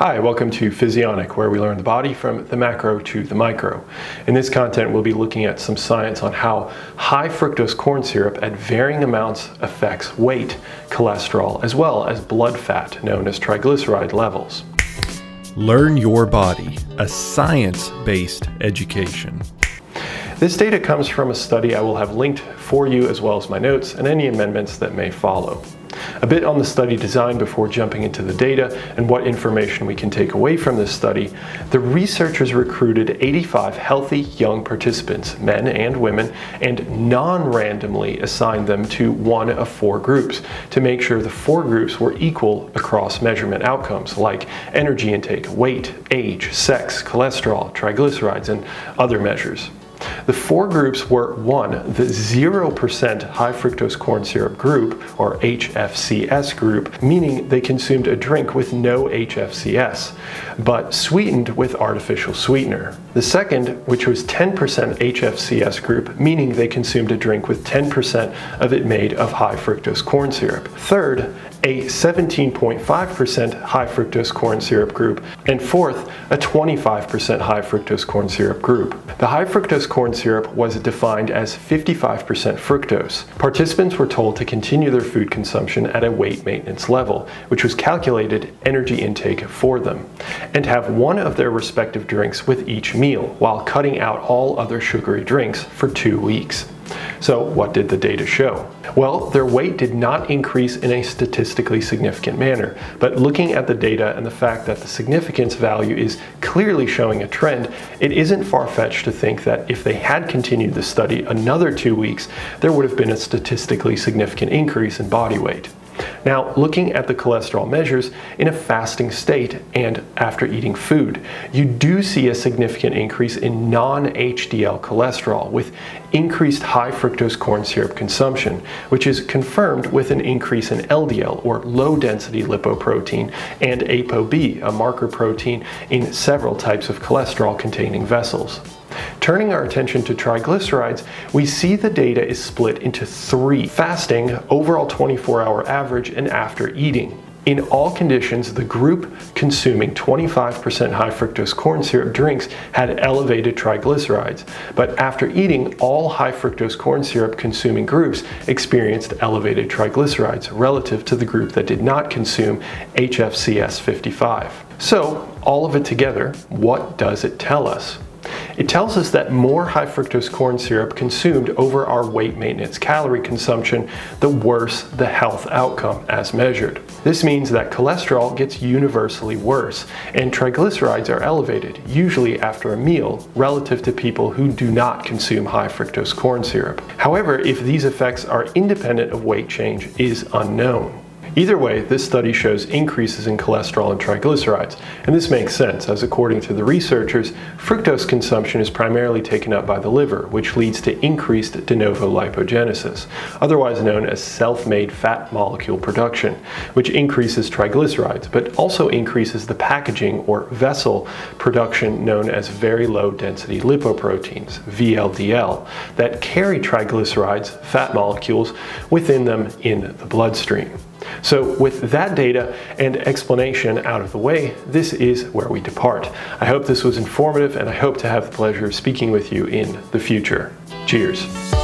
Hi, welcome to Physionic, where we learn the body from the macro to the micro. In this content, we'll be looking at some science on how high fructose corn syrup at varying amounts affects weight, cholesterol, as well as blood fat, known as triglyceride levels. Learn your body, a science-based education. This data comes from a study I will have linked for you, as well as my notes and any amendments that may follow. A bit on the study design before jumping into the data and what information we can take away from this study. The researchers recruited 85 healthy young participants, men and women, and non-randomly assigned them to one of four groups to make sure the four groups were equal across measurement outcomes like energy intake, weight, age, sex, cholesterol, triglycerides, and other measures. The four groups were 1, the 0% high fructose corn syrup group, or HFCS group, meaning they consumed a drink with no HFCS, but sweetened with artificial sweetener. The second, which was 10% HFCS group, meaning they consumed a drink with 10% of it made of high fructose corn syrup. Third, a 17.5% high fructose corn syrup group, and fourth, a 25% high fructose corn syrup group. The high fructose corn syrup was defined as 55% fructose. Participants were told to continue their food consumption at a weight maintenance level, which was calculated energy intake for them, and have one of their respective drinks with each meal, while cutting out all other sugary drinks for 2 weeks. So what did the data show? Well, their weight did not increase in a statistically significant manner, but looking at the data and the fact that the significance value is clearly showing a trend, it isn't far-fetched to think that if they had continued the study another 2 weeks, there would have been a statistically significant increase in body weight. Now, looking at the cholesterol measures in a fasting state and after eating food, you do see a significant increase in non-HDL cholesterol with increased high fructose corn syrup consumption, which is confirmed with an increase in LDL, or low-density lipoprotein, and ApoB, a marker protein in several types of cholesterol-containing vessels. Turning our attention to triglycerides, we see the data is split into three: fasting, overall 24-hour average, and after eating. In all conditions, the group consuming 25% high fructose corn syrup drinks had elevated triglycerides, but after eating, all high fructose corn syrup consuming groups experienced elevated triglycerides relative to the group that did not consume HFCS 55. So, all of it together, what does it tell us? It tells us that more high fructose corn syrup consumed over our weight maintenance calorie consumption, the worse the health outcome as measured. This means that cholesterol gets universally worse, and triglycerides are elevated, usually after a meal, relative to people who do not consume high fructose corn syrup. However, if these effects are independent of weight change is unknown. Either way, this study shows increases in cholesterol and triglycerides, and this makes sense, as according to the researchers, fructose consumption is primarily taken up by the liver, which leads to increased de novo lipogenesis, otherwise known as self-made fat molecule production, which increases triglycerides, but also increases the packaging or vessel production known as very low-density lipoproteins, VLDL, that carry triglycerides, fat molecules, within them in the bloodstream. So with that data and explanation out of the way, this is where we depart. I hope this was informative, and I hope to have the pleasure of speaking with you in the future. Cheers.